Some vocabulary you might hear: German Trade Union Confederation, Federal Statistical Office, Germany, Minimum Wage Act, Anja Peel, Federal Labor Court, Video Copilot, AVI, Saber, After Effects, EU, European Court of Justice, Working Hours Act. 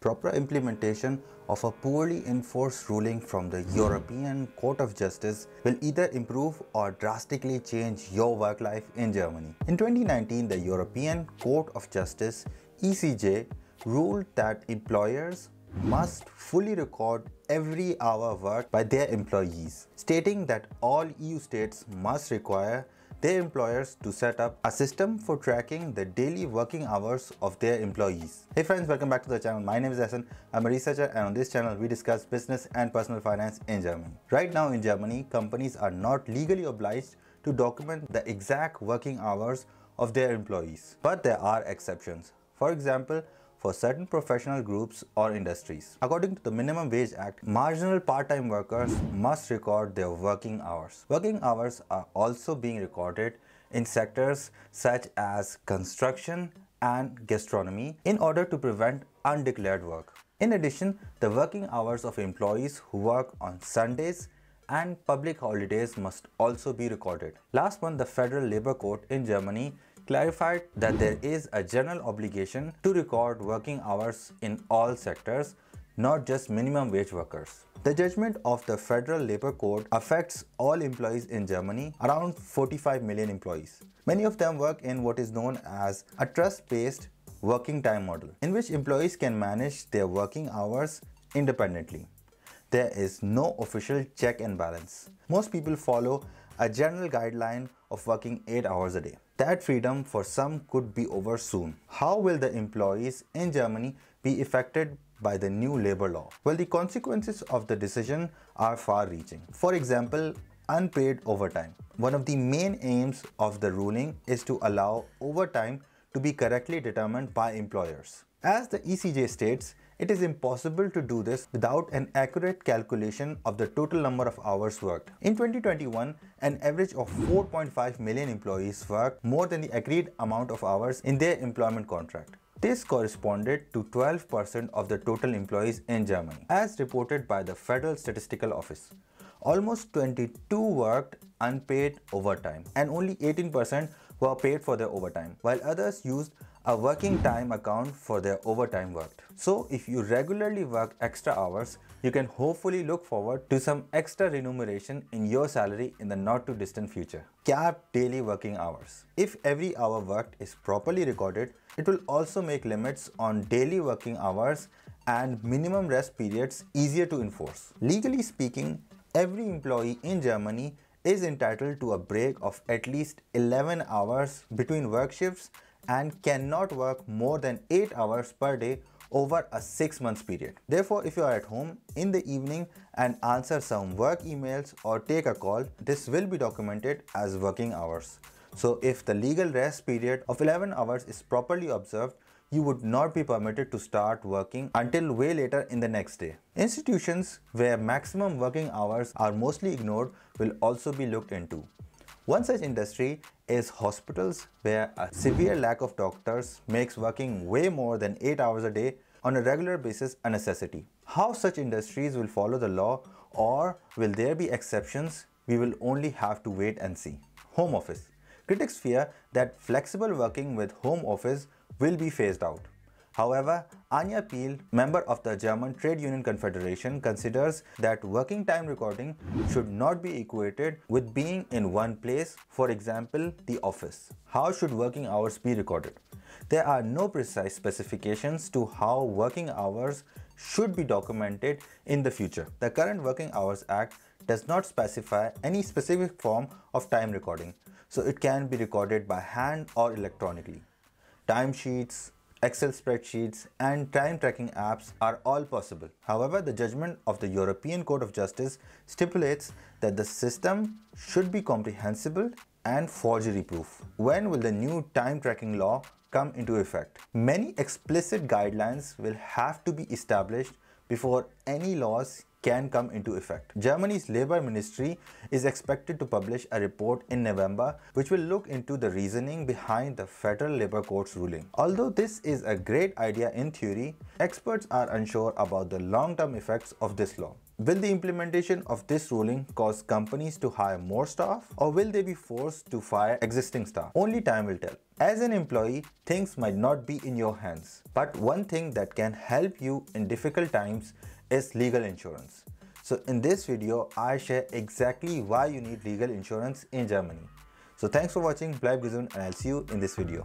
proper implementation of a poorly enforced ruling from the European Court of Justice will either improve or drastically change your work life in Germany. In 2019, the European Court of Justice (ECJ) ruled that employers must fully record every hour worked by their employees, stating that all EU states must require their employers to set up a system for tracking the daily working hours of their employees. Hey friends, welcome back to the channel. My name is Asan. I'm a researcher, and on this channel we discuss business and personal finance in Germany. Right now in Germany, companies are not legally obliged to document the exact working hours of their employees, but there are exceptions. For example, for certain professional groups or industries. According to the Minimum Wage Act, marginal part-time workers must record their working hours. Working hours are also being recorded in sectors such as construction and gastronomy in order to prevent undeclared work. In addition, the working hours of employees who work on Sundays and public holidays must also be recorded. Last month, the Federal Labor Court in Germany clarified that there is a general obligation to record working hours in all sectors, not just minimum wage workers. The judgment of the Federal Labor Court affects all employees in Germany, around 45 million employees. Many of them work in what is known as a trust-based working time model, in which employees can manage their working hours independently. There is no official check and balance. Most people follow a general guideline of working 8 hours a day. That freedom for some could be over soon. How will the employees in Germany be affected by the new labor law? Well, the consequences of the decision are far-reaching. For example, unpaid overtime. One of the main aims of the ruling is to allow overtime to be correctly determined by employers. As the ECJ states, it is impossible to do this without an accurate calculation of the total number of hours worked. In 2021, an average of 4.5 million employees worked more than the agreed amount of hours in their employment contract. This corresponded to 12% of the total employees in Germany, as reported by the Federal Statistical Office. Almost 22 worked unpaid overtime, and only 18% were paid for their overtime, while others used a working time account for their overtime worked. So if you regularly work extra hours, you can hopefully look forward to some extra remuneration in your salary in the not too distant future. Cap daily working hours. If every hour worked is properly recorded, it will also make limits on daily working hours and minimum rest periods easier to enforce. Legally speaking, every employee in Germany is entitled to a break of at least 11 hours between work shifts and cannot work more than 8 hours per day over a 6-month period. Therefore, if you are at home in the evening and answer some work emails or take a call, this will be documented as working hours. So if the legal rest period of 11 hours is properly observed, you would not be permitted to start working until way later in the next day. Institutions where maximum working hours are mostly ignored will also be looked into. One such industry is hospitals, where a severe lack of doctors makes working way more than 8 hours a day on a regular basis a necessity. How such industries will follow the law, or will there be exceptions, we will only have to wait and see. Home office. Critics fear that flexible working with home office will be phased out. However, Anja Peel, member of the German Trade Union Confederation, considers that working time recording should not be equated with being in one place, for example, the office. How should working hours be recorded? There are no precise specifications to how working hours should be documented in the future. The current Working Hours Act does not specify any specific form of time recording, so it can be recorded by hand or electronically. Timesheets, Excel spreadsheets and time tracking apps are all possible. However, the judgment of the European Court of Justice stipulates that the system should be comprehensible and forgery-proof. When will the new time tracking law come into effect? Many explicit guidelines will have to be established before any laws can come into effect. Germany's Labor Ministry is expected to publish a report in November, which will look into the reasoning behind the Federal Labor Court's ruling. Although this is a great idea in theory, experts are unsure about the long-term effects of this law. Will the implementation of this ruling cause companies to hire more staff, or will they be forced to fire existing staff? Only time will tell. As an employee, things might not be in your hands, but one thing that can help you in difficult times is legal insurance. So in this video, I share exactly why you need legal insurance in Germany. So thanks for watching, bleib gesund, and I'll see you in this video.